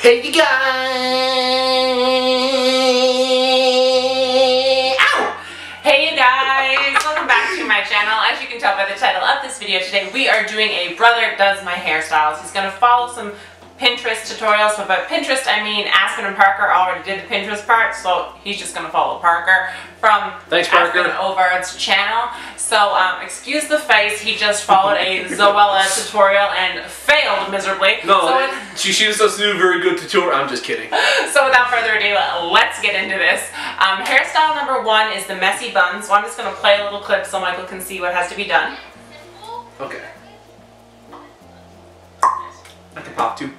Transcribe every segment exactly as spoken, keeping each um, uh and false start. Hey you guys! Ow! Hey you guys! Welcome back to my channel. As you can tell by the title of this video today, we are doing a brother does my hairstyles. He's going to follow some Pinterest tutorials, but by Pinterest I mean Aspen and Parker already did the Pinterest part, so he's just going to follow Parker from Thanks, Parker. Aspen Ovard's channel. So um, excuse the face, he just followed a Zoella tutorial and failed miserably. No, so it, she, she just doesn't do a very good tutorial. I'm just kidding. So without further ado, let's get into this. Um, hairstyle number one is the messy bun, so I'm just going to play a little clip so Michael can see what has to be done. Okay. I can pop too.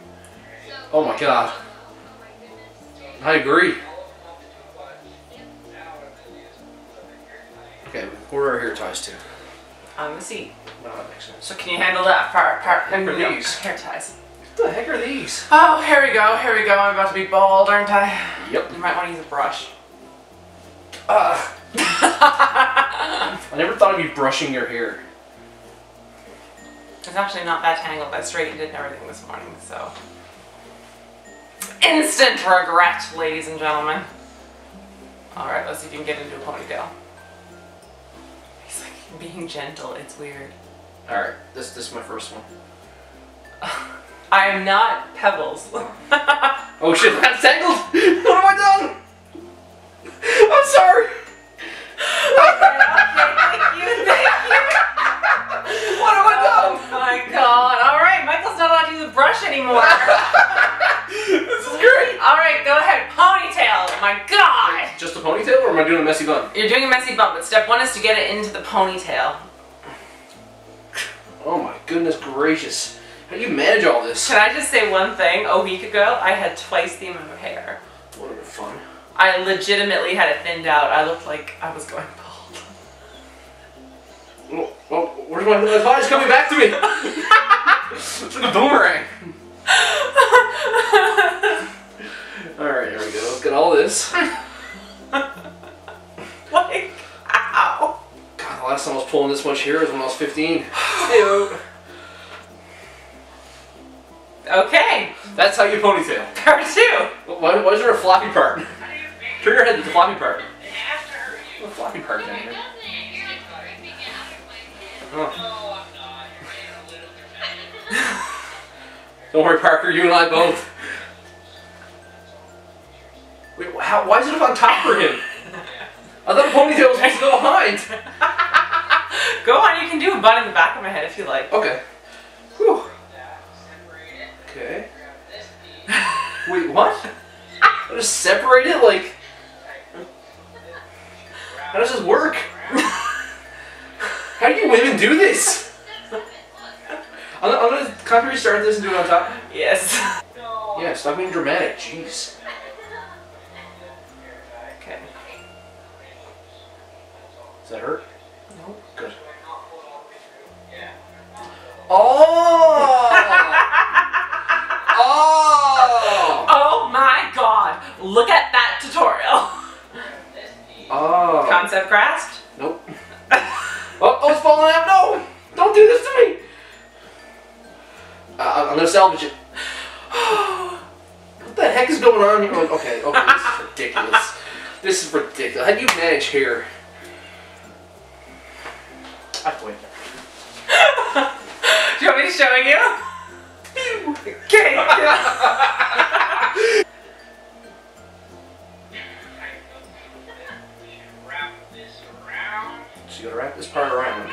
Oh my god. I agree. Okay, where are our hair ties to? On the seat. No, that makes sense. So can you handle that part? part what are these? Hair ties. What the heck are these? Oh, here we go, here we go. I'm about to be bald, aren't I? Yep. You might want to use a brush. Ugh. I never thought of you brushing your hair. It's actually not that tangled. I straightened it and everything this morning, so... Instant regret, ladies and gentlemen. Alright, let's see if you can get into a ponytail. He's like being gentle, it's weird. Alright, this this is my first one. I am not Pebbles. Oh shit, that's tangled! What have I done? I'm sorry! Okay, okay, thank you, thank you! What have I done? Oh my god, alright, Michael's not allowed to use a brush anymore. This is great! Alright, go ahead. Ponytail! My god! Just a ponytail or am I doing a messy bun? You're doing a messy bun, but step one is to get it into the ponytail. Oh my goodness gracious. How do you manage all this? Can I just say one thing? A week ago, I had twice the amount of hair. What a bit of fun. I legitimately had it thinned out. I looked like I was going bald. Well, well where's my little thighs coming back to me? It's like a boomerang. Alright, here we go. Let's get all this. Like, ow. God, the last time I was pulling this much hair was when I was fifteen. Hey-o. Okay. That's how you ponytail. Part two. Why, why is there a floppy part? Turn your head to the floppy part. The floppy part down here. Oh. Don't worry, Parker, you and I both. Wait, how, why is it up on top for him? I thought a ponytail was supposed to go behind. Go on, you can do a bun in the back of my head if you like. Okay. Whew. Okay. Wait, what? I just separate it? Like... How does this work? How do you women do this? I'm, I'm gonna copy restart this and do it on top. Yes. Yeah, stop being dramatic, jeez. Okay. Does that hurt? No. Good. Oh! Oh! Oh my god! Look at that tutorial! Oh. Concept grasped? Nope. Oh, oh, it's falling out! No! Don't do this to me! Uh, I'm gonna salvage it. What the heck is going on here? Like, okay, okay, this is ridiculous. This is ridiculous. How do you manage hair? I quit. Do you want me to show you? Okay. So you gotta wrap this part around.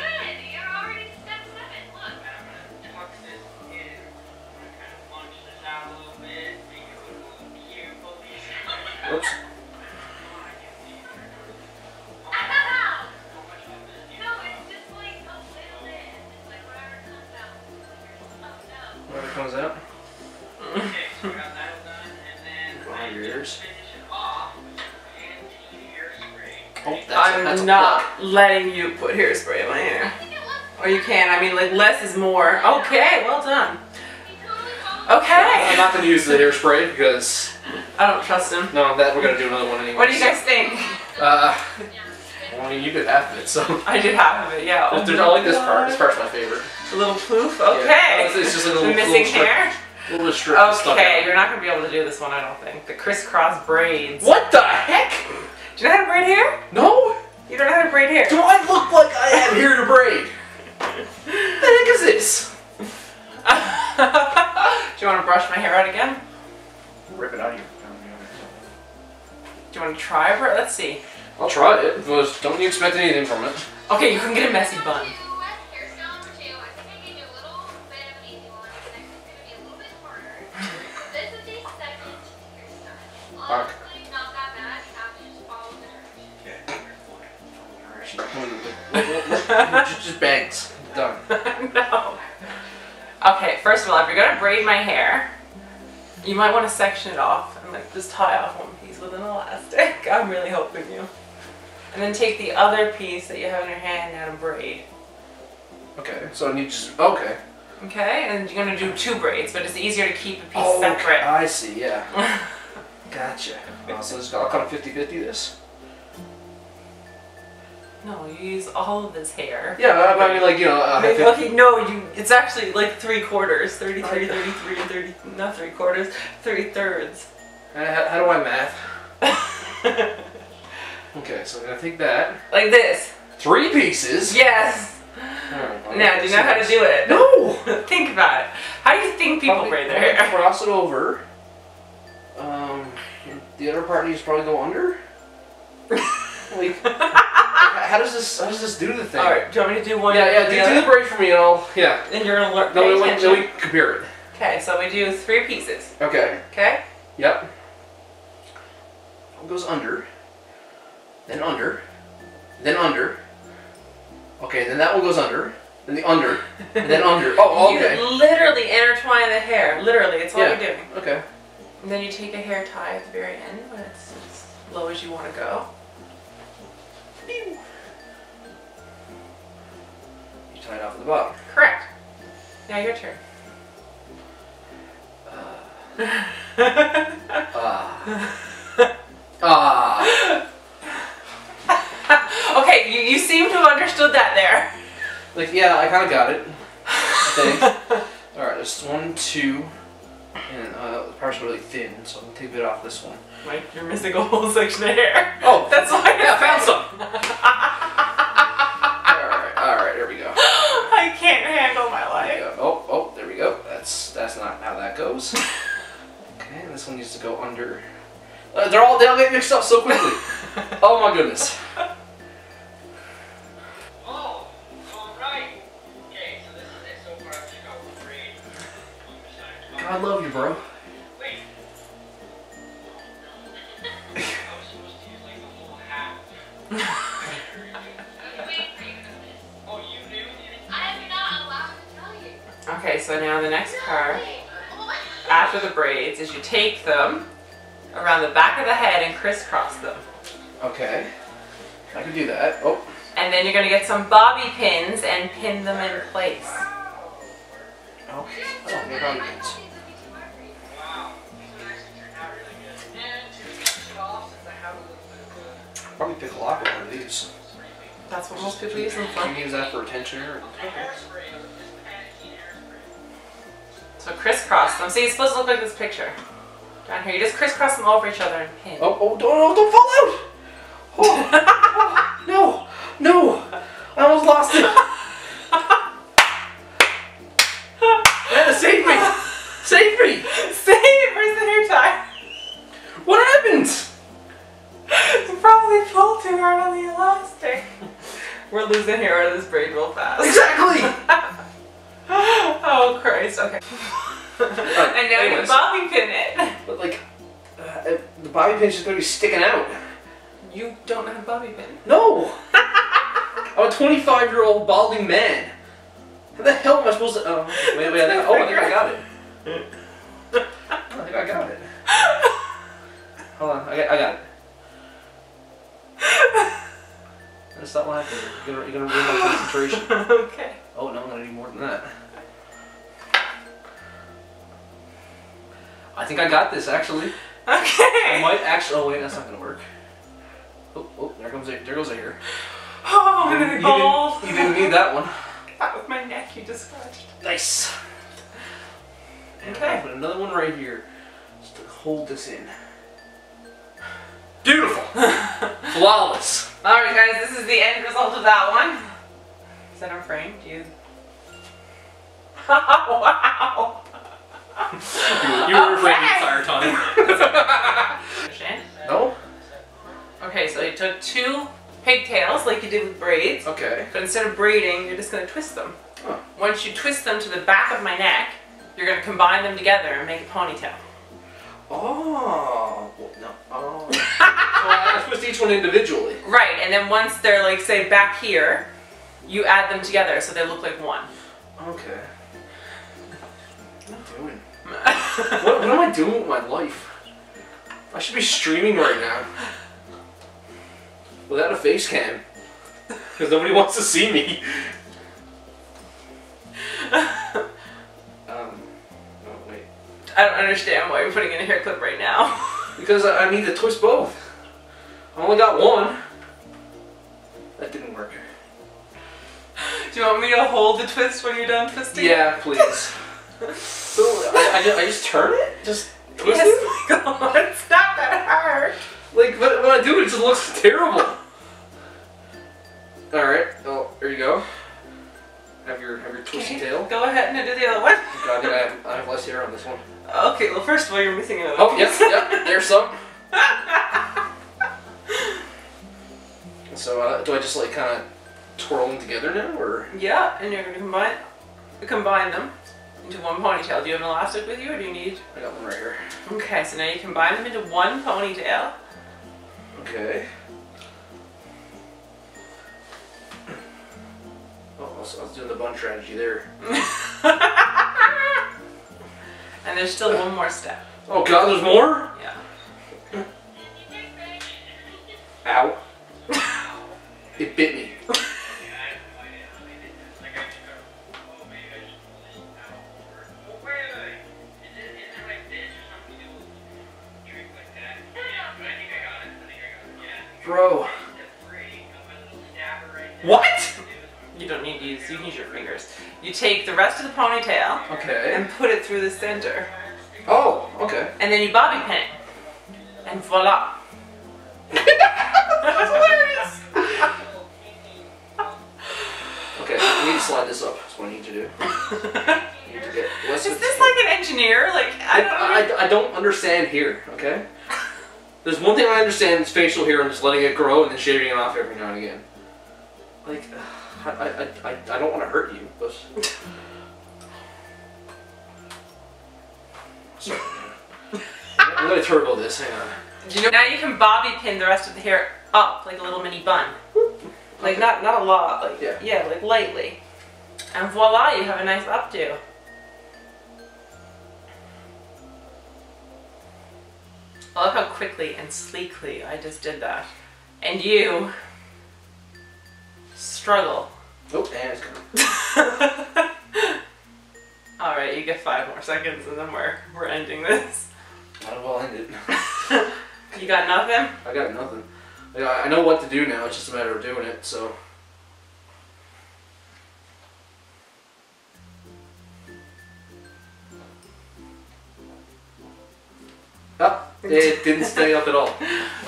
Oops. Whatever comes out. Okay, so we got that done, and then behind your ears. Oh, that's I'm a, that's not a letting you put hairspray in my hair. Or you can, I mean, like, less is more. Okay, well done. Okay. I'm not going to use the hairspray because... I don't trust him. No, that we're gonna do another one anyway. What do you guys so. think? Uh, well, you did half of it, so. I did half of it, yeah. Oh, I like this part. This part's my favorite. A little poof. Okay. Yeah. It's just a little missing hair. We'll restrict the stuff. Okay, you're not going to be able to do this one, I don't think. The crisscross braids. What the heck? Do you know how to braid hair? No. You don't know how to braid hair. Do I look like I have hair to braid? What the heck is this? Do you want to brush my hair out again? Rip it out of your phone. Do you want to try it? Let's see. I'll try it. Don't you expect anything from it. Okay, you can get a messy bun. Parker. Just bangs. Done. No. Okay, first of all, if you're going to braid my hair, you might want to section it off and like just tie off one piece with an elastic. I'm really helping you. And then take the other piece that you have in your hand now to braid. Okay, so I need just, okay. Okay, and you're going to do two braids, but it's easier to keep a piece oh, separate. I see, yeah. Gotcha. Uh, so just, I'll cut a fifty fifty this? No, you use all of his hair. Yeah, I mean, like, you know, uh, maybe, okay, no, you, it's actually like three quarters, thirty-three, okay. thirty-three, thirty, not three quarters, three thirds. Uh, how, how do I math? Okay, so I'm gonna take that. Like this. Three pieces? Yes. Right, now, do you know how to do it? No! Think about it. How do you think people probably braid their hair? Cross it over. Um, the other part needs to probably go under. Like, how does this? How does this do the thing? All right, do you want me to do one? Yeah, yeah. Do, do the braid for me, and I'll yeah. And you're gonna learn. No, we went. No, we compare it. Okay, so we do three pieces. Okay. Okay. Yep. It goes under, then under, then under. Okay, then that one goes under, then the under, and then under. Oh, okay. You literally intertwine the hair. Literally, it's all yeah. You're doing. Okay. And then you take a hair tie at the very end when it's as low as you want to go. You tie it off at the bottom. Correct. Now your turn. Ah. Ah. Ah. Okay, you, you seem to have understood that there. Like, yeah, I kind of got it. I think. Alright, there's one, two. And uh, the parts are really thin, so I'm going to take a bit off this one. Mike, you're missing a whole section of hair. Oh! That's why I yeah, found some! Alright, alright, there we go. I can't handle my life. Oh, oh, there we go. That's that's not how that goes. Okay, this one needs to go under. Uh, they're all, they all get mixed up so quickly. Oh my goodness. I love you, bro. Wait. I was supposed to use like the whole hat. Oh, you knew? I am not allowed to tell you. Okay, so now the next part after the braids is you take them around the back of the head and crisscross them. Okay. I can do that. Oh. And then you're gonna get some bobby pins and pin them in place. Okay. Oh, they're bobby pins. Probably pick a lock with one of these. That's what most people use them for. You can use that for attention or okay. So crisscross them. See, it's supposed to look like this picture. Down here, you just crisscross them over each other and pin. Oh, oh, don't, don't fall out! Oh, no, no! I almost lost it. Yeah, save me! Save me! Save! Where's the hair tie? What happened? Probably pulled too hard on the elastic. We're losing hair out of this braid real fast. Exactly! Oh Christ, okay. Right, and now anyways. You bobby pin it. But like, uh, the bobby pin's just gonna be sticking out. You don't have a bobby pin. No! I'm a twenty-five year old balding man. How the hell am I supposed to. Oh, wait, wait, I think, oh, I think I got it. I think I got it. Hold on, I got, I got it. That's not what happened. You're gonna, you're gonna ruin my concentration. Okay. Oh no, I'm gonna do more than that. I think I got this actually. Okay. I might actually. Oh wait, that's not gonna work. Oh, oh, there comes a, there goes a hair. Oh, I'm gonna go. You didn't need that one. That was my neck you just scratched. Nice. Okay, put another one right here. Just to hold this in. Beautiful! Flawless! Alright guys, this is the end result of that one. Center frame, dude. Wow! you, you were okay. Framing the entire time. No? Okay, so you took two pigtails like you did with braids. Okay. But instead of braiding, you're just going to twist them. Huh. Once you twist them to the back of my neck, you're going to combine them together and make a ponytail. Oh. Well, no. Oh. So I twist each one individually. Right, and then once they're like, say, back here, you add them together so they look like one. Okay. What am I doing? what, what am I doing with my life? I should be streaming right now. Without a face cam. Because nobody wants to see me. um, oh, wait. I don't understand why you're putting in a hair clip right now. Because I, I need to twist both. I only got one. That didn't work. Do you want me to hold the twist when you're done twisting? Yeah, please. So I, I, just, I just turn it? Just twist yes, it? Yes, Michael, it's not that hard. Like, when I do it, it just looks terrible. Alright, well, here you go. Have your, have your twisty okay. tail. Go ahead and do the other one. God, I have, I have less hair on this one. Okay, well, first of all, you're missing another one. Oh, yes, yep, there's some. So, uh, do I just, like, kind of twirl them together now, or? Yeah, and you're going to combine, combine them into one ponytail. Do you have an elastic with you, or do you need? I got one right here. Okay, so now you combine them into one ponytail. Okay. Oh, I was, I was doing the bun strategy there. And there's still uh, one more step. Oh God, there's more? Yeah. Ow. It bit me. Bro. What? You don't need to use, you can use your fingers. You take the rest of the ponytail okay. and put it through the center. Oh, okay. And then you bobby pin it. And voila. That's hilarious. Okay, I need to slide this up. That's what I need to do. I need to get less Is this like an engineer? Like, I don't I, I, I don't understand here, okay? There's one thing I understand is facial hair and just letting it grow and then shaving it off every now and again. Like, I, I, I, I don't want to hurt you, but... Sorry. I'm going to turbo this, hang on. You know, now you can bobby pin the rest of the hair up like a little mini bun. Like, okay. not, not a lot, like, yeah. yeah, like lightly. And voila, you have a nice updo. I love how quickly and sleekly I just did that. And you struggle. Oh, and it's gone. Alright, you get five more seconds and then we're we're ending this. Might as well end it. You got nothing? I got nothing. I know what to do now, it's just a matter of doing it, so. It didn't stay up at all.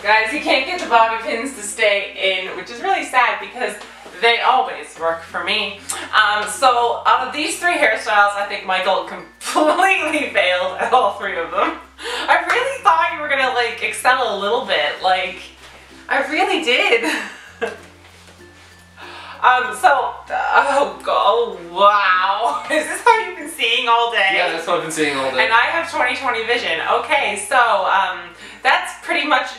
Guys, you can't get the bobby pins to stay in, which is really sad because they always work for me. Um, so out of these three hairstyles, I think Michael completely failed at all three of them. I really thought you were gonna like excel a little bit. Like, I really did. um, so, oh, oh, wow. Is this how you've been seeing all day? Yeah, that's what I've been seeing all day. And I have twenty twenty vision. Okay, so um, that's pretty much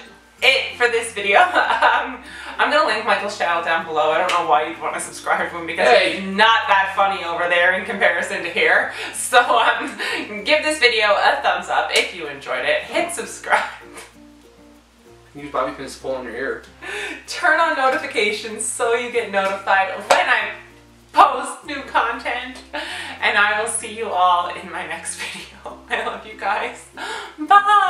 it for this video. um, I'm going to link Michael's channel down below. I don't know why you'd want to subscribe to him because hey. He's not that funny over there in comparison to here. So um, give this video a thumbs up if you enjoyed it. Hit subscribe. Use bobby pins to pull on your ear. Turn on notifications so you get notified when I post new content. And I will see you all in my next video. I love you guys. Bye!